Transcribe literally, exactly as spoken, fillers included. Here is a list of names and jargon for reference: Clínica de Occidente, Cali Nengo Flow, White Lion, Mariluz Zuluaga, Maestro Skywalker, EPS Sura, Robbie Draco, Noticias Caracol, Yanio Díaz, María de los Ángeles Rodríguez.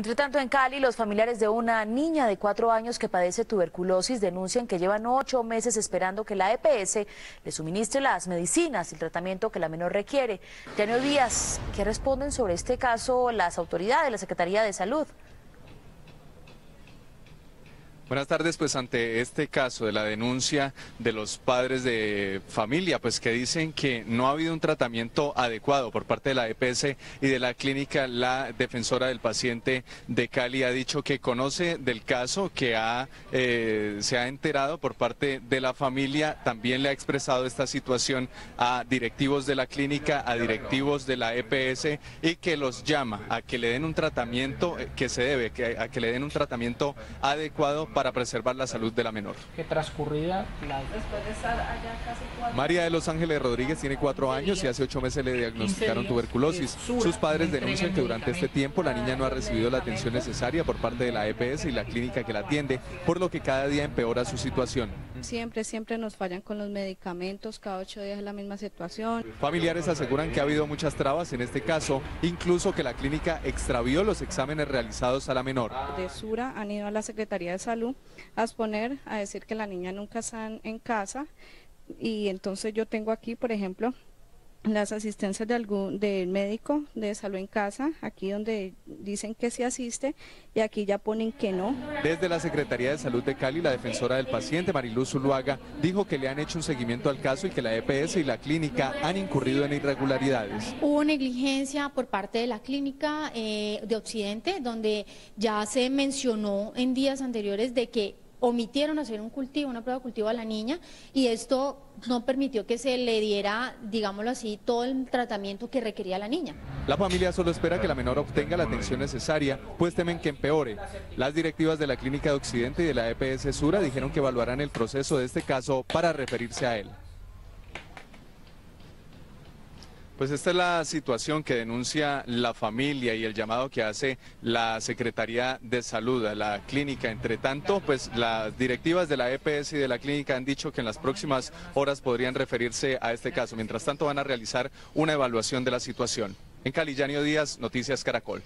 Entre tanto, en Cali, los familiares de una niña de cuatro años que padece tuberculosis denuncian que llevan ocho meses esperando que la E P S le suministre las medicinas y el tratamiento que la menor requiere. Yanio Díaz, ¿qué responden sobre este caso las autoridades de la Secretaría de Salud? Buenas tardes, pues ante este caso de la denuncia de los padres de familia, pues que dicen que no ha habido un tratamiento adecuado por parte de la E P S y de la clínica, la defensora del paciente de Cali ha dicho que conoce del caso, que ha, eh, se ha enterado por parte de la familia, también le ha expresado esta situación a directivos de la clínica, a directivos de la E P S, y que los llama a que le den un tratamiento que se debe, que, a que le den un tratamiento adecuado para para preservar la salud de la menor. Que transcurrida la... María de los Ángeles Rodríguez tiene cuatro años y hace ocho meses le diagnosticaron tuberculosis. Sus padres denuncian que durante este tiempo la niña no ha recibido la atención necesaria por parte de la E P S y la clínica que la atiende, por lo que cada día empeora su situación. Siempre, siempre nos fallan con los medicamentos, cada ocho días es la misma situación. Familiares aseguran que ha habido muchas trabas en este caso, incluso que la clínica extravió los exámenes realizados a la menor. De Sura han ido a la Secretaría de Salud a exponer, a decir que la niña nunca está en casa, y entonces yo tengo aquí, por ejemplo, las asistencias de algún del médico de salud en casa, aquí donde dicen que se asiste y aquí ya ponen que no. Desde la Secretaría de Salud de Cali, la defensora del paciente, Mariluz Zuluaga, dijo que le han hecho un seguimiento al caso y que la E P S y la clínica han incurrido en irregularidades. Hubo negligencia por parte de la clínica eh, de Occidente, donde ya se mencionó en días anteriores de que omitieron hacer un cultivo, una prueba de cultivo a la niña, y esto no permitió que se le diera, digámoslo así, todo el tratamiento que requería la niña. La familia solo espera que la menor obtenga la atención necesaria, pues temen que empeore. Las directivas de la Clínica de Occidente y de la E P S Sura dijeron que evaluarán el proceso de este caso para referirse a él. Pues esta es la situación que denuncia la familia y el llamado que hace la Secretaría de Salud a la clínica. Entre tanto, pues las directivas de la E P S y de la clínica han dicho que en las próximas horas podrían referirse a este caso. Mientras tanto, van a realizar una evaluación de la situación. En Cali, Yanio Díaz, Noticias Caracol.